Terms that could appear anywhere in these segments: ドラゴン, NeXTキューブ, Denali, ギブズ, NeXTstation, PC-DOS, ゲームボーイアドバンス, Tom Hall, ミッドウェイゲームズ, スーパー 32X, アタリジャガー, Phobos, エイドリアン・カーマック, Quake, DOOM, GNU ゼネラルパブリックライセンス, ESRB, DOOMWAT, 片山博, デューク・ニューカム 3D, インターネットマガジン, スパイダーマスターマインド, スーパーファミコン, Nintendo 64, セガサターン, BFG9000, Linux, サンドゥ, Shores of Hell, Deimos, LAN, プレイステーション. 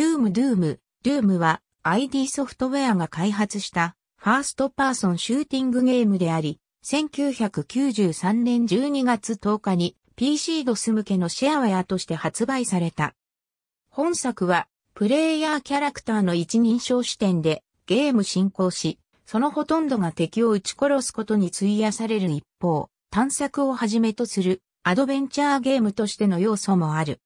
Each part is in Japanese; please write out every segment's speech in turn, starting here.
DOOM は ID ソフトウェアが開発したファーストパーソンシューティングゲームであり、1993年12月10日に PC-DOS 向けのシェアウェアとして発売された。本作はプレイヤーキャラクターの一人称視点でゲーム進行し、そのほとんどが敵を撃ち殺すことに費やされる一方、探索をはじめとするアドベンチャーゲームとしての要素もある。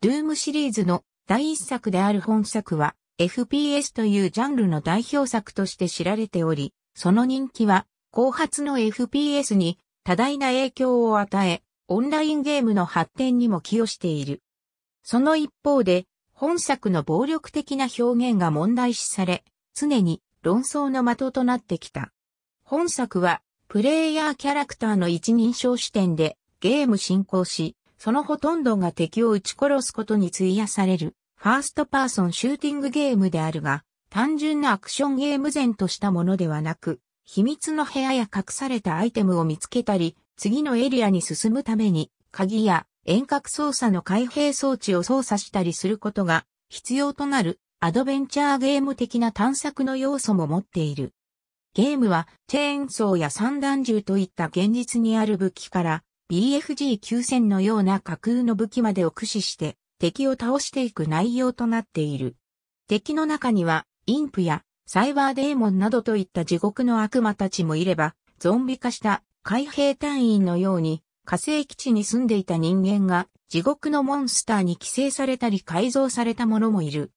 DOOM シリーズの第一作である本作は FPS というジャンルの代表作として知られており、その人気は後発の FPS に多大な影響を与え、オンラインゲームの発展にも寄与している。その一方で、本作の暴力的な表現が問題視され、常に論争の的となってきた。本作はプレイヤーキャラクターの一人称視点でゲーム進行し、そのほとんどが敵を撃ち殺すことに費やされるファーストパーソンシューティングゲームであるが、単純なアクションゲーム前としたものではなく、秘密の部屋や隠されたアイテムを見つけたり、次のエリアに進むために鍵や遠隔操作の開閉装置を操作したりすることが必要となるアドベンチャーゲーム的な探索の要素も持っている。ゲームはチェーンソーや散弾銃といった現実にある武器から、BFG9000 のような架空の武器までを駆使して敵を倒していく内容となっている。敵の中にはインプやサイバーデーモンなどといった地獄の悪魔たちもいれば、ゾンビ化した海兵隊員のように火星基地に住んでいた人間が地獄のモンスターに寄生されたり改造された者もいる。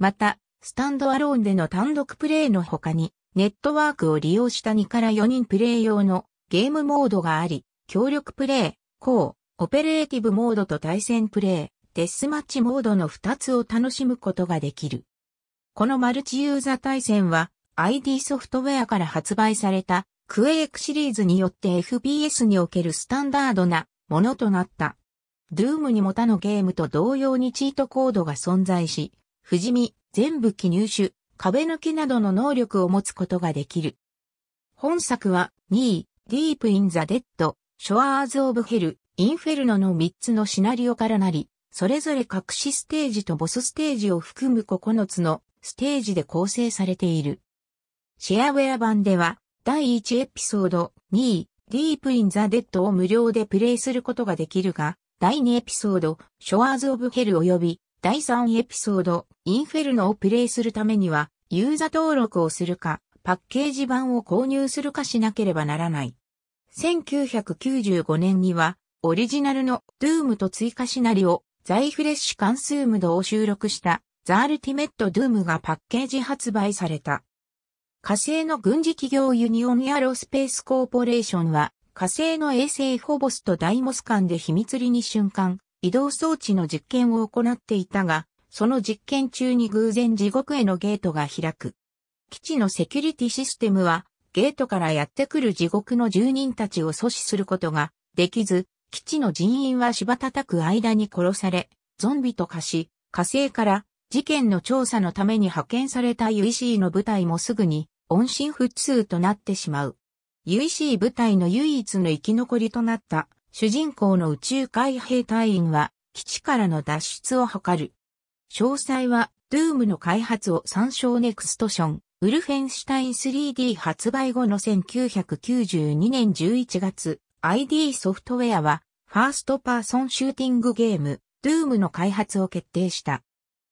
また、スタンドアローンでの単独プレイの他にネットワークを利用した2から4人プレイ用のゲームモードがあり、協力プレイ、オペレーティブモードと対戦プレイ、デスマッチモードの2つを楽しむことができる。このマルチユーザ対戦は ID ソフトウェアから発売されたクエイクシリーズによって FPS におけるスタンダードなものとなった。DOOM にも他のゲームと同様にチートコードが存在し、不死身、全武器入手、壁抜けなどの能力を持つことができる。本作はKnee-Deep in the Dead、Shores of Hell、Infernoの3つのシナリオからなり、それぞれ隠しステージとボスステージを含む9つのステージで構成されている。シェアウェア版では、第1エピソードKnee-Deep in the Deadを無料でプレイすることができるが、第2エピソードShores of Hell及び第3エピソードInfernoをプレイするためには、ユーザ登録をするか、パッケージ版を購入するかしなければならない。1995年にはオリジナルの DOOM と追加シナリオザ・フレッシュ・カンスームドを収録したザ・アルティメット・DOOM がパッケージ発売された。火星の軍事企業ユニオン・エアロスペース・コーポレーションは火星の衛星フォボスとダイモス間で秘密裏に瞬間移動装置の実験を行っていたが、その実験中に偶然地獄へのゲートが開く。基地のセキュリティシステムはゲートからやってくる地獄の住人たちを阻止することができず、基地の人員は柴叩く間に殺され、ゾンビと化し、火星から事件の調査のために派遣された UAC の部隊もすぐに音信不通となってしまう。UAC 部隊の唯一の生き残りとなった主人公の宇宙海兵隊員は基地からの脱出を図る。詳細は DOOM の開発を参照NeXTstation。ウルフェンシュタイン 3D 発売後の1992年11月、ID ソフトウェアは、ファーストパーソンシューティングゲーム、DOOM の開発を決定した。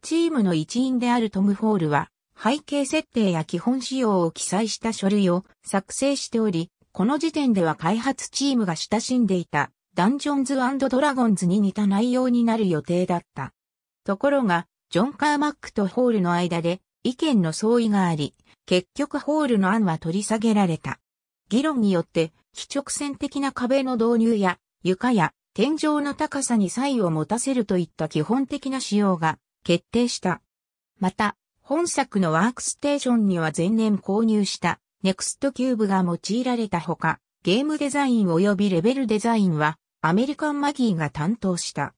チームの一員であるトム・ホールは、背景設定や基本仕様を記載した書類を作成しており、この時点では開発チームが親しんでいた、ダンジョンズ&ドラゴンズに似た内容になる予定だった。ところが、ジョン・カーマックとホールの間で、意見の相違があり、結局ホールの案は取り下げられた。議論によって、非直線的な壁の導入や、床や天井の高さに差異を持たせるといった基本的な仕様が決定した。また、本作のワークステーションには前年購入したNeXTキューブが用いられたほか、ゲームデザイン及びレベルデザインはアメリカンマギーが担当した。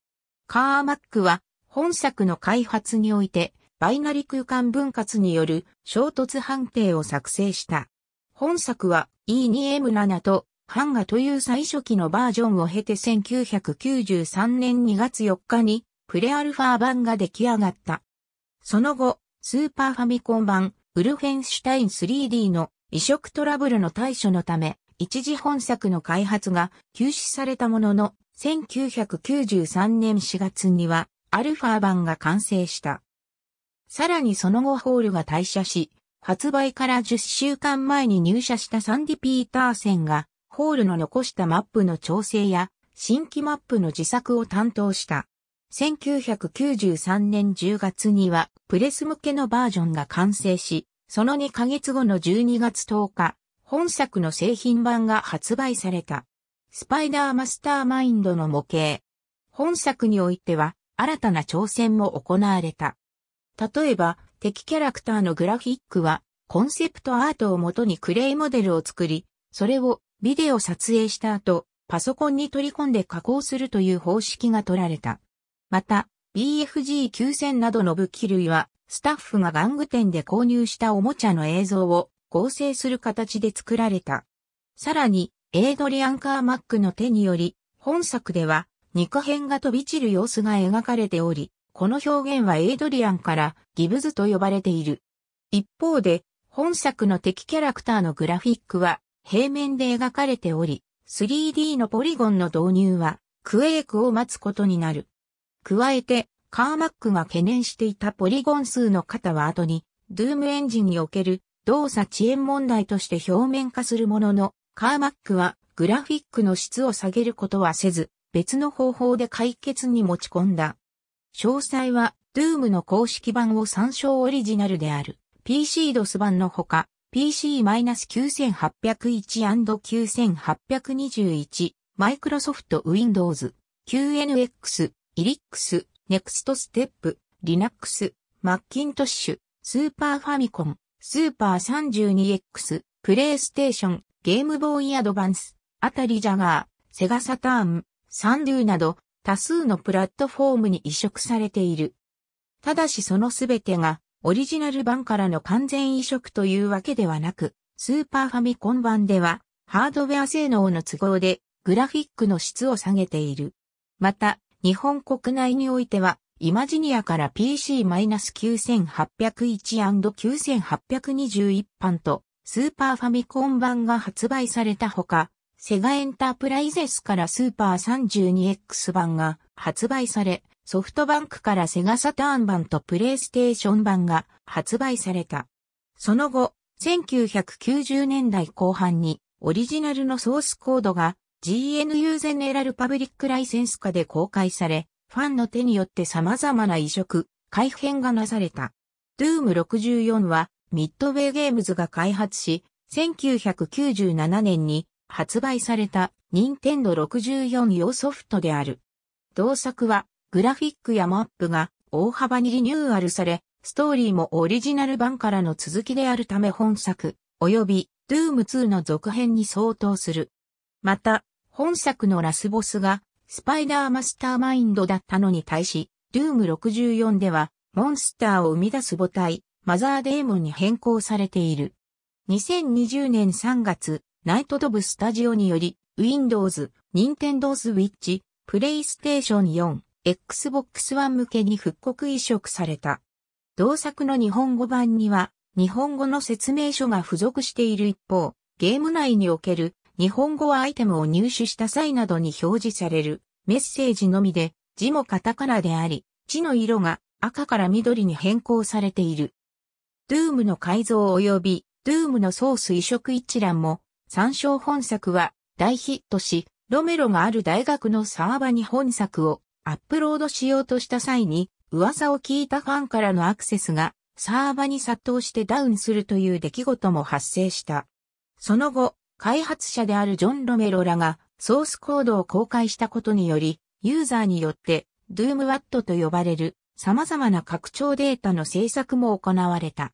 カーマックは本作の開発において、バイナリ空間分割による衝突判定を作成した。本作は E2M7 とハンガという最初期のバージョンを経て1993年2月4日にプレアルファ版が出来上がった。その後、スーパーファミコン版、ウルフェンシュタイン 3D の移植トラブルの対処のため、一時本作の開発が休止されたものの、1993年4月には、アルファ版が完成した。さらにその後ホールが退社し、発売から10週間前に入社したサンディ・ピーターセンが、ホールの残したマップの調整や、新規マップの自作を担当した。1993年10月には、プレス向けのバージョンが完成し、その2ヶ月後の12月10日、本作の製品版が発売された。スパイダーマスターマインドの模型。本作においては新たな挑戦も行われた。例えば敵キャラクターのグラフィックはコンセプトアートをもとにクレイモデルを作り、それをビデオ撮影した後パソコンに取り込んで加工するという方式が取られた。また BFG9000 などの武器類はスタッフが玩具店で購入したおもちゃの映像を合成する形で作られた。さらに、エイドリアン・カーマックの手により、本作では肉片が飛び散る様子が描かれており、この表現はエイドリアンからギブズと呼ばれている。一方で、本作の敵キャラクターのグラフィックは平面で描かれており、3D のポリゴンの導入はクエイクを待つことになる。加えて、カーマックが懸念していたポリゴン数の型は後に、DOOM エンジンにおける動作遅延問題として表面化するものの、カーマックはグラフィックの質を下げることはせず、別の方法で解決に持ち込んだ。詳細は、DOOM の公式版を参照オリジナルである、PC-DOS 版のほか、PC-9801&9821、Microsoft Windows、QNX、Elix、Next Step、Linux、Macintosh、スーパーファミコン、スーパー 32X、プレイステーション、ゲームボーイアドバンス、アタリジャガー、セガサターン、サンドゥなど多数のプラットフォームに移植されている。ただしそのすべてがオリジナル版からの完全移植というわけではなく、スーパーファミコン版ではハードウェア性能の都合でグラフィックの質を下げている。また、日本国内においては、イマジニアから PC-9801&9821 版とスーパーファミコン版が発売されたほか、セガエンタープライゼスからスーパー 32X 版が発売され、ソフトバンクからセガサターン版とプレイステーション版が発売された。その後、1990年代後半にオリジナルのソースコードが GNU ゼネラルパブリックライセンス下で公開され、ファンの手によって様々な移植、改変がなされた。DOOM64 はミッドウェイゲームズが開発し、1997年に発売された Nintendo 64用ソフトである。同作はグラフィックやマップが大幅にリニューアルされ、ストーリーもオリジナル版からの続きであるため本作、及び DOOM2 の続編に相当する。また、本作のラスボスがスパイダーマスターマインドだったのに対し、DOOM64 では、モンスターを生み出す母体、マザーデーモンに変更されている。2020年3月、ナイトドブスタジオにより、Windows、Nintendo Switch、PlayStation 4、Xbox One 向けに復刻移植された。同作の日本語版には、日本語の説明書が付属している一方、ゲーム内における、日本語はアイテムを入手した際などに表示されるメッセージのみで字もカタカナであり、字の色が赤から緑に変更されている。DOOM の改造及び DOOM のソース移植一覧も参照。本作は大ヒットし、ロメロがある大学のサーバに本作をアップロードしようとした際に噂を聞いたファンからのアクセスがサーバに殺到してダウンするという出来事も発生した。その後、開発者であるジョン・ロメロらがソースコードを公開したことにより、ユーザーによってDOOMWATと呼ばれる様々な拡張データの制作も行われた。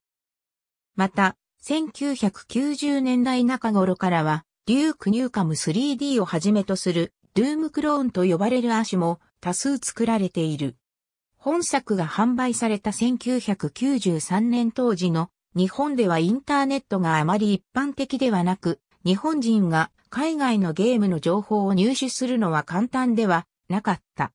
また、1990年代中頃からは、デューク・ニューカム 3D をはじめとするDOOMクローンと呼ばれる亜種も多数作られている。本作が販売された1993年当時の日本ではインターネットがあまり一般的ではなく、日本人が海外のゲームの情報を入手するのは簡単ではなかった。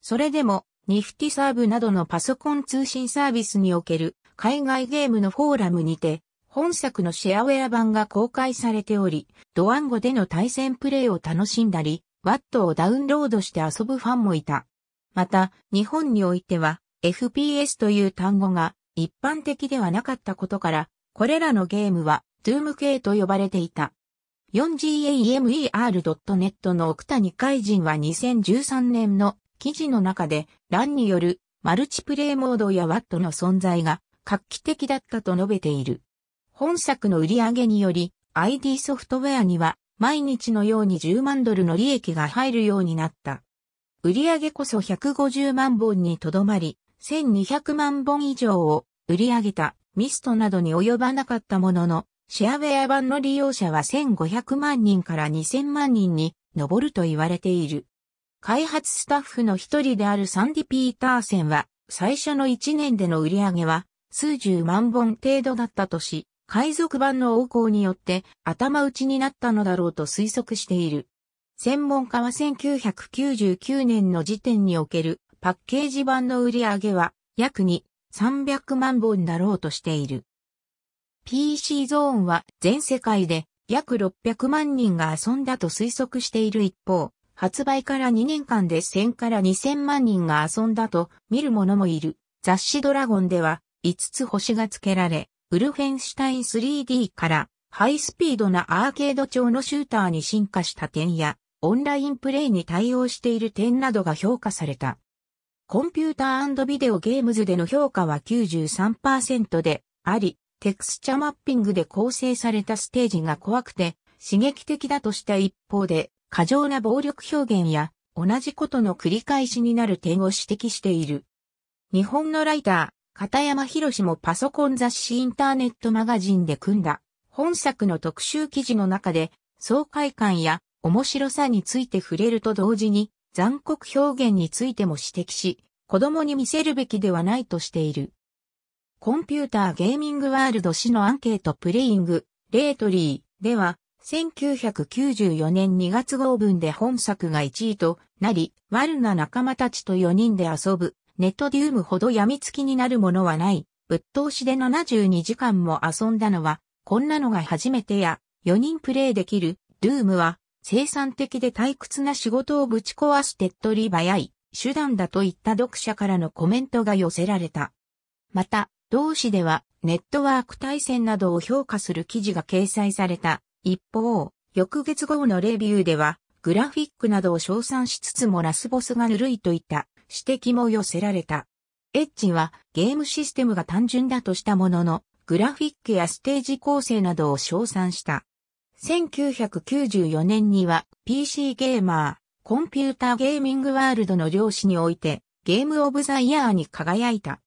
それでもニフティサーブなどのパソコン通信サービスにおける海外ゲームのフォーラムにて、本作のシェアウェア版が公開されており、ドワンゴでの対戦プレイを楽しんだり、WATをダウンロードして遊ぶファンもいた。また、日本においては、FPS という単語が一般的ではなかったことから、これらのゲームは、DOOM 系と呼ばれていた。4gamer.net の奥谷海人は2013年の記事の中で、LAN によるマルチプレイモードや WAT の存在が画期的だったと述べている。本作の売り上げにより、ID ソフトウェアには、毎日のように10万ドルの利益が入るようになった。売り上げこそ150万本にとどまり、1200万本以上を売り上げたミストなどに及ばなかったものの、シェアウェア版の利用者は1500万人から2000万人に上ると言われている。開発スタッフの一人であるサンディ・ピーターセンは、最初の1年での売り上げは数十万本程度だったとし、海賊版の横行によって頭打ちになったのだろうと推測している。専門家は1999年の時点におけるパッケージ版の売り上げは約300万本だろうとしている。PC ゾーンは全世界で約600万人が遊んだと推測している一方、発売から2年間で1000から2000万人が遊んだと見る者もいる。雑誌ドラゴンでは5つ星が付けられ、ウルフェンシュタイン 3D からハイスピードなアーケード調のシューターに進化した点や、オンラインプレイに対応している点などが評価された。コンピューター&ビデオゲームズでの評価は 93% であり、テクスチャマッピングで構成されたステージが怖くて刺激的だとした一方で、過剰な暴力表現や同じことの繰り返しになる点を指摘している。日本のライター、片山博もパソコン雑誌インターネットマガジンで組んだ本作の特集記事の中で、爽快感や面白さについて触れると同時に、残酷表現についても指摘し、子供に見せるべきではないとしている。コンピューターゲーミングワールド誌のアンケートプレイング、レートリーでは、1994年2月号分で本作が1位となり、悪な仲間たちと4人で遊ぶ、ネットデュームほど病みつきになるものはない、ぶっ通しで72時間も遊んだのは、こんなのが初めてや、4人プレイできる、ドゥームは、生産的で退屈な仕事をぶち壊す手っ取り早い手段だといった読者からのコメントが寄せられた。また、同誌ではネットワーク対戦などを評価する記事が掲載された。一方、翌月号のレビューではグラフィックなどを称賛しつつもラスボスがぬるいといった指摘も寄せられた。エッジはゲームシステムが単純だとしたものの、グラフィックやステージ構成などを称賛した。1994年には PC ゲーマー、コンピューターゲーミングワールドの両誌においてゲームオブザイヤーに輝いた。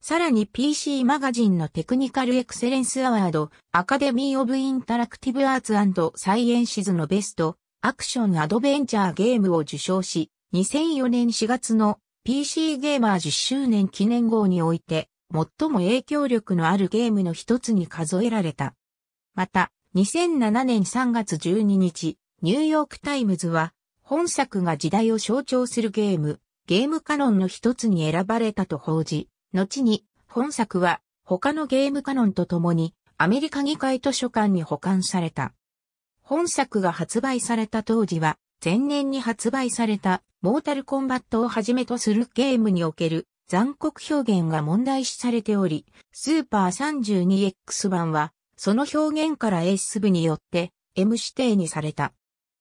さらに PC マガジンのテクニカルエクセレンスアワード、アカデミーオブインタラクティブアーツ&サイエンシズのベスト、アクションアドベンチャーゲームを受賞し、2004年4月の PC ゲーマー10周年記念号において、最も影響力のあるゲームの一つに数えられた。また、2007年3月12日、ニューヨークタイムズは、本作が時代を象徴するゲーム、ゲームカノンの一つに選ばれたと報じ、後に、本作は、他のゲームカノンと共に、アメリカ議会図書館に保管された。本作が発売された当時は、前年に発売された、モータルコンバットをはじめとするゲームにおける、残酷表現が問題視されており、スーパー 32X 版は、その表現から ESRB によって M 指定にされた。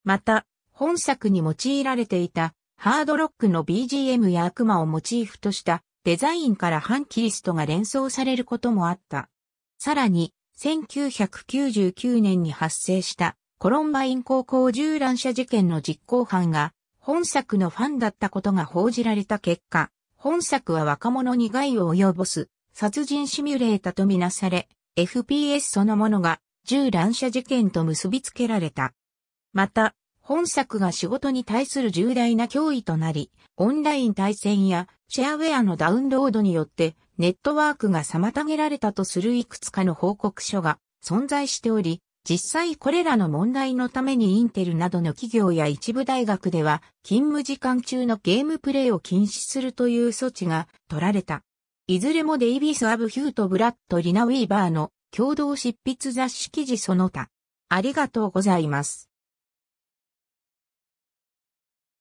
また、本作に用いられていたハードロックの BGM や悪魔をモチーフとしたデザインから反キリストが連想されることもあった。さらに、1999年に発生したコロンバイン高校銃乱射事件の実行犯が本作のファンだったことが報じられた結果、本作は若者に害を及ぼす殺人シミュレータとみなされ、FPS そのものが銃乱射事件と結びつけられた。また、本作が仕事に対する重大な脅威となり、オンライン対戦やシェアウェアのダウンロードによってネットワークが妨げられたとするいくつかの報告書が存在しており、実際これらの問題のためにインテルなどの企業や一部大学では勤務時間中のゲームプレイを禁止するという措置が取られた。いずれもデイビス・アブ・ヒューとブラッド・リナ・ウィーバーの共同執筆雑誌記事その他。ありがとうございます。